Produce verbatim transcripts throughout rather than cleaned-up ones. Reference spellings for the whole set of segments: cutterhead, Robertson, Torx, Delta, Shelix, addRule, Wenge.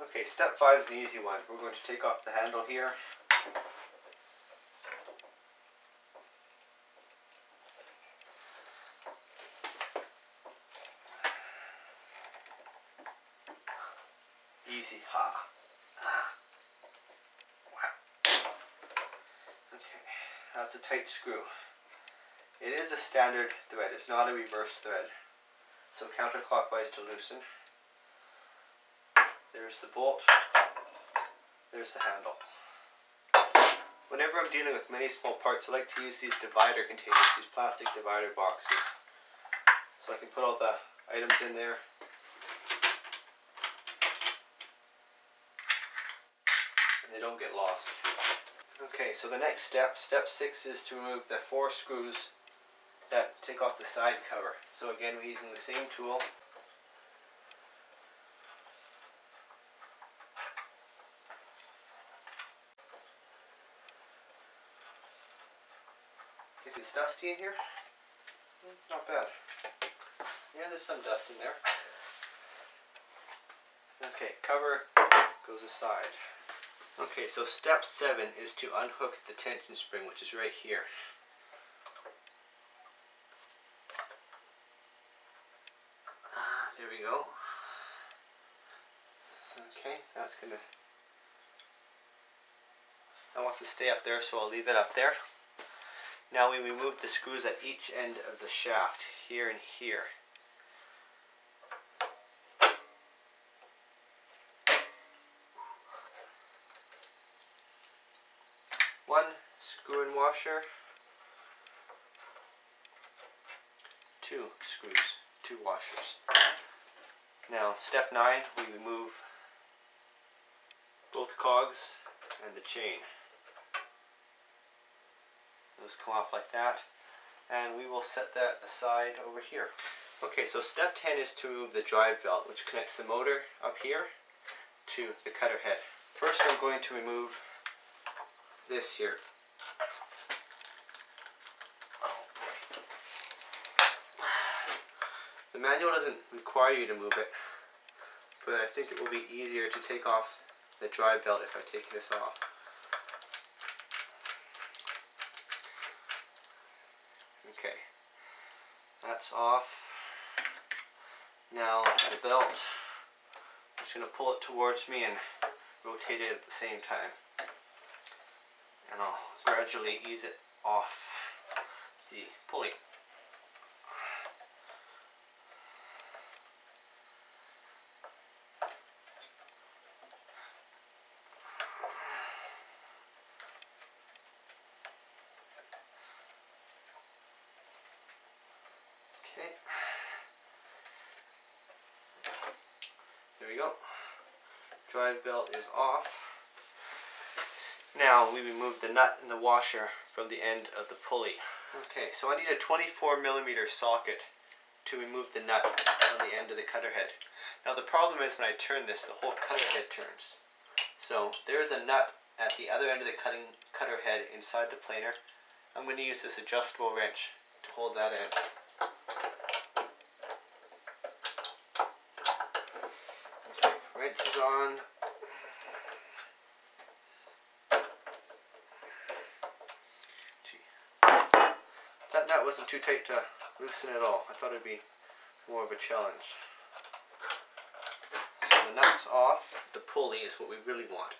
Okay, step five is an easy one. We're going to take off the handle here. Easy, ha. Ah. Wow. Okay, that's a tight screw. It is a standard thread, it's not a reverse thread. So counterclockwise to loosen. There's the bolt, there's the handle. Whenever I'm dealing with many small parts, I like to use these divider containers, these plastic divider boxes. So I can put all the items in there. And they don't get lost. Okay, so the next step, step six, is to remove the four screws that take off the side cover. So again, we're using the same tool. If it's dusty in here, not bad. Yeah, there's some dust in there. Okay, cover goes aside. Okay, so step seven is to unhook the tension spring, which is right here. Ah, there we go. Okay, that's gonna... I want to stay up there, so I'll leave it up there. Now we remove the screws at each end of the shaft, here and here. One screw and washer, two screws, two washers. Now step nine, we remove both cogs and the chain. Those come off like that, and we will set that aside over here. Okay, so step ten is to remove the drive belt, which connects the motor up here to the cutter head. First I'm going to remove this here. Oh boy. The manual doesn't require you to move it, but I think it will be easier to take off the drive belt if I take this off. Okay, that's off. Now the belt, I'm just going to pull it towards me and rotate it at the same time. And I'll gradually ease it off the pulley. Okay. There we go. Drive belt is off. Now we remove the nut and the washer from the end of the pulley. Okay, so I need a twenty-four millimeter socket to remove the nut on the end of the cutter head. Now the problem is when I turn this, the whole cutter head turns. So there's a nut at the other end of the cutting cutter head inside the planer. I'm going to use this adjustable wrench to hold that end. Okay, wrench is on. That wasn't too tight to loosen at all. I thought it'd be more of a challenge. So the nut's off. The pulley is what we really want.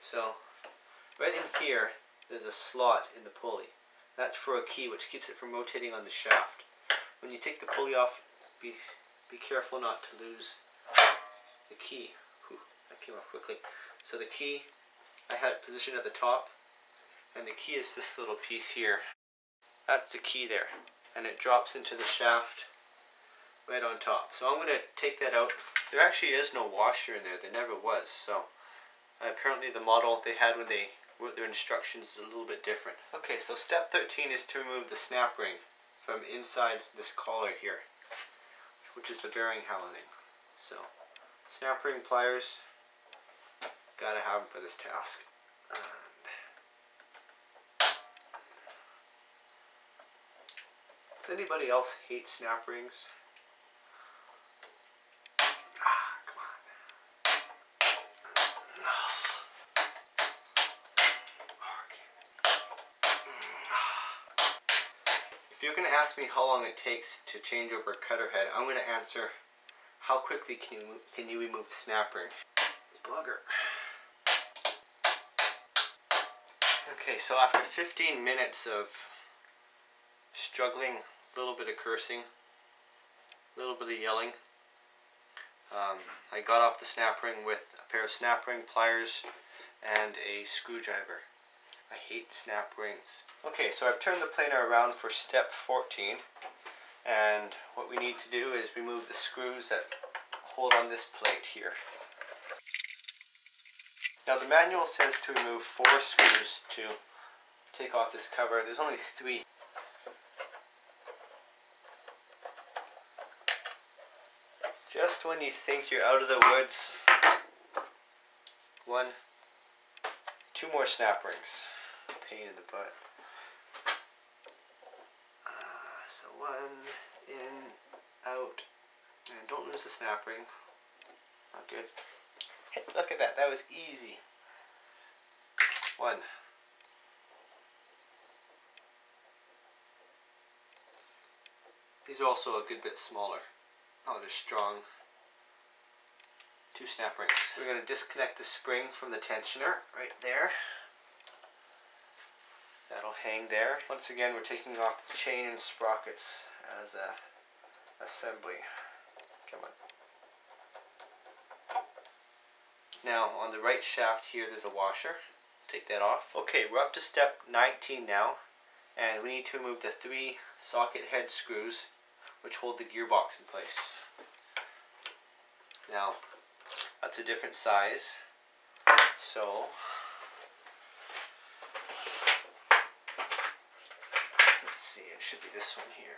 So right in here there's a slot in the pulley. That's for a key which keeps it from rotating on the shaft. When you take the pulley off, be be careful not to lose the key. Whew, that came off quickly. So the key, I had it positioned at the top, and the key is this little piece here. That's the key there, and it drops into the shaft right on top. So I'm going to take that out. There actually is no washer in there. There never was. So uh, apparently the model they had when they wrote their instructions is a little bit different. Okay, so step thirteen is to remove the snap ring from inside this collar here, which is the bearing housing. So snap ring pliers, gotta have them for this task. Uh, Does anybody else hate snap rings? Ah, come on. If you're going to ask me how long it takes to change over a cutter head, I'm going to answer, how quickly can you, can you remove a snap ring? Blugger. Okay, so after fifteen minutes of struggling, a little bit of cursing, a little bit of yelling, um, I got off the snap ring with a pair of snap ring pliers and a screwdriver. I hate snap rings. Okay, so I've turned the planer around for step fourteen, and what we need to do is remove the screws that hold on this plate here. Now the manual says to remove four screws to take off this cover. There's only three. Just when you think you're out of the woods, one, two more snap rings. Pain in the butt. Uh, so one, in, out, and don't lose the snap ring. Not good. Hey, look at that, that was easy. One. These are also a good bit smaller. Oh, they're strong. Two snap rings. We're going to disconnect the spring from the tensioner right there. That'll hang there. Once again, we're taking off the chain and sprockets as a assembly. Come on. Now, on the right shaft here, there's a washer. Take that off. Okay, we're up to step nineteen now, and we need to remove the three socket head screws which hold the gearbox in place. Now, that's a different size, so let's see, it should be this one here.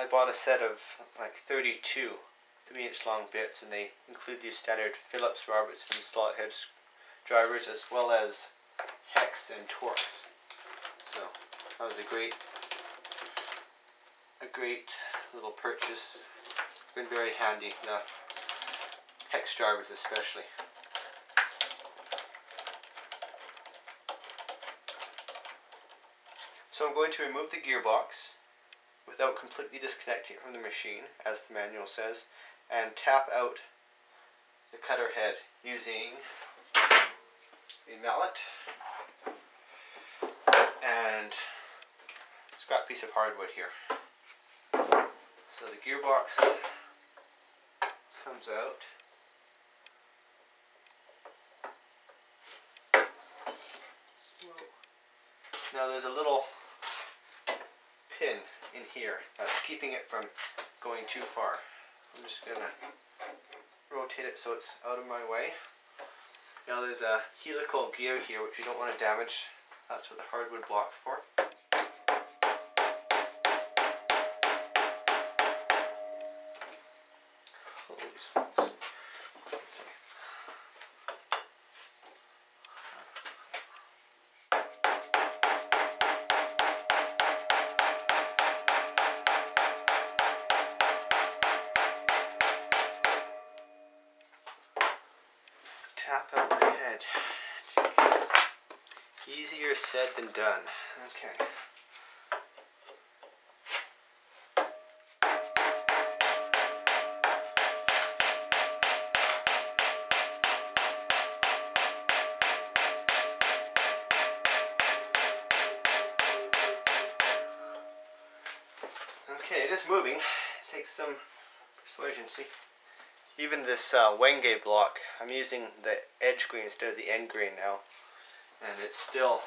I bought a set of like thirty-two three inch long bits, and they include your standard Phillips, Robertson, slot head drivers, as well as hex and Torx. So that was a great, a great little purchase. It's been very handy, the hex drivers especially. So I'm going to remove the gearbox without completely disconnecting it from the machine, as the manual says, and tap out the cutter head using a mallet and a scrap piece of hardwood here. So the gearbox comes out. Now there's a little pin in here that's keeping it from going too far. I'm just going to rotate it so it's out of my way. Now there's a helical gear here which you don't want to damage. That's what the hardwood block's for. Holy smokes. Tap out the head. Easier said than done. Okay. Okay, it is moving. It takes some persuasion, see? Even this uh, Wenge block, I'm using the edge grain instead of the end grain now, and it's still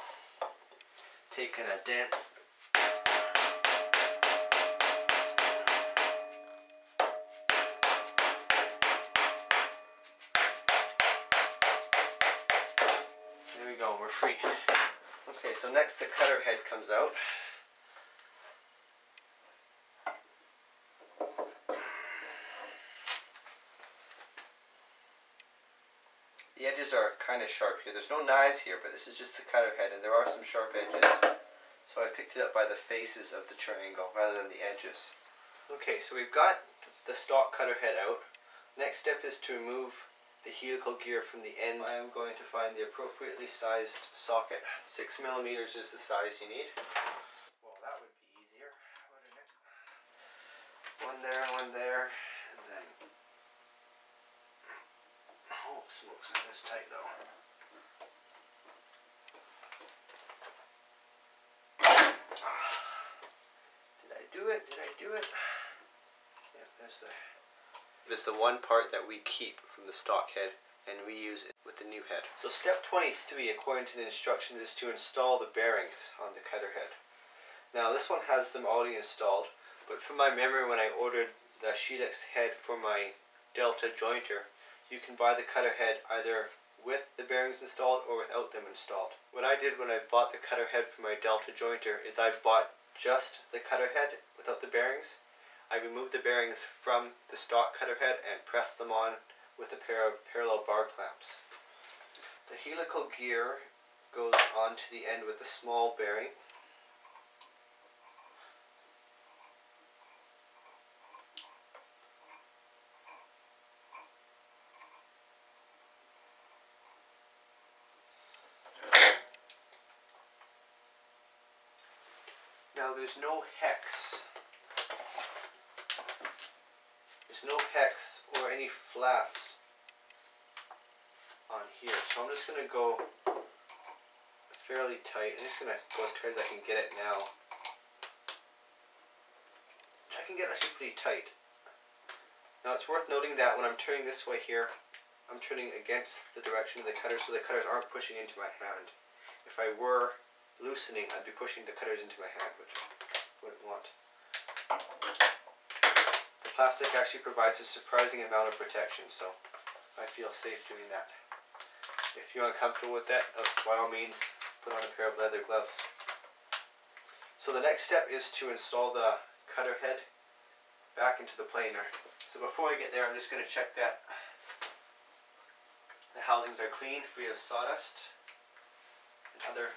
taking a dent. There we go, we're free. Okay, so next the cutter head comes out. The edges are kind of sharp here. There's no knives here, but this is just the cutter head, and there are some sharp edges. So I picked it up by the faces of the triangle rather than the edges. Okay, so we've got the stock cutter head out. Next step is to remove the helical gear from the end. I am going to find the appropriately sized socket. Six millimeters is the size you need. Well, that would be easier, wouldn't it? One there, one there, and then... Oh, smokes, that is tight though. Did I do it? Yeah, there's the... It's the one part that we keep from the stock head and we use it with the new head. So step twenty-three, according to the instructions, is to install the bearings on the cutter head. Now this one has them already installed, but from my memory when I ordered the Shelix head for my Delta jointer, you can buy the cutter head either with the bearings installed or without them installed. What I did when I bought the cutter head for my Delta jointer is I bought just the cutter head without the bearings. I removed the bearings from the stock cutter head and pressed them on with a pair of parallel bar clamps. The helical gear goes onto the end with a small bearing. Now there's no hex, there's no hex or any flaps on here, so I'm just going to go fairly tight. I'm just going to go as tight as I can get it now, which I can get actually pretty tight. Now it's worth noting that when I'm turning this way here, I'm turning against the direction of the cutter, so the cutters aren't pushing into my hand. If I were loosening, I'd be pushing the cutters into my hand, which I wouldn't want. The plastic actually provides a surprising amount of protection, so I feel safe doing that. If you're uncomfortable with that, by all means, put on a pair of leather gloves. So the next step is to install the cutter head back into the planer. So before I get there, I'm just going to check that the housings are clean, free of sawdust and other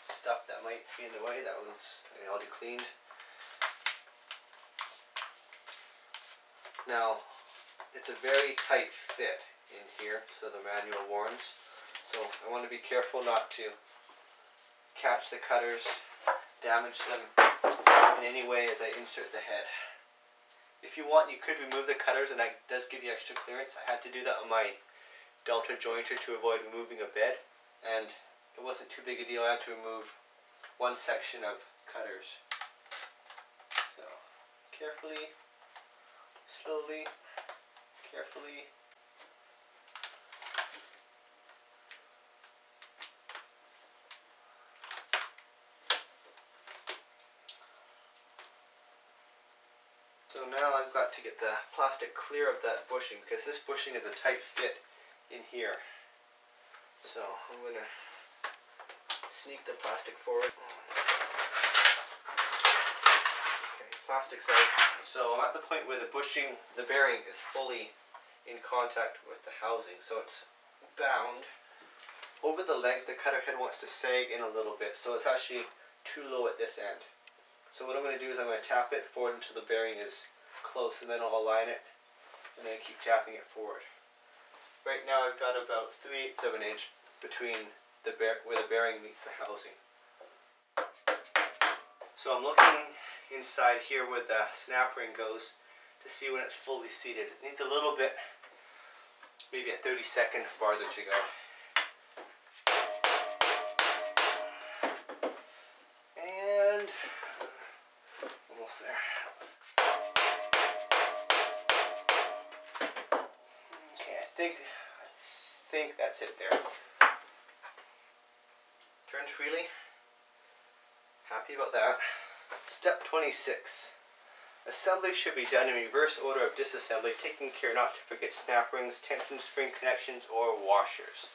stuff that might be in the way. That one's already cleaned. Now it's a very tight fit in here, so the manual warns, so I want to be careful not to catch the cutters, damage them in any way as I insert the head. If you want, you could remove the cutters, and that does give you extra clearance. I had to do that on my Delta jointer to avoid removing a bed, and it wasn't too big a deal. I had to remove one section of cutters. So carefully, slowly, carefully. So now I've got to get the plastic clear of that bushing, because this bushing is a tight fit in here. So I'm going to sneak the plastic forward. Okay, plastic's out. So I'm at the point where the bushing, the bearing is fully in contact with the housing, so it's bound. Over the length, the cutter head wants to sag in a little bit, so it's actually too low at this end. So what I'm going to do is I'm going to tap it forward until the bearing is close, and then I'll align it, and then keep tapping it forward. Right now I've got about three eighths of an inch between The bear, where the bearing meets the housing. So I'm looking inside here where the snap ring goes to see when it's fully seated. It needs a little bit, maybe a thirty second farther to go. And almost there. Okay, I think, I think that's it there. Turn freely. Happy about that. Step twenty-six. Assembly should be done in reverse order of disassembly, taking care not to forget snap rings, tension spring connections, or washers.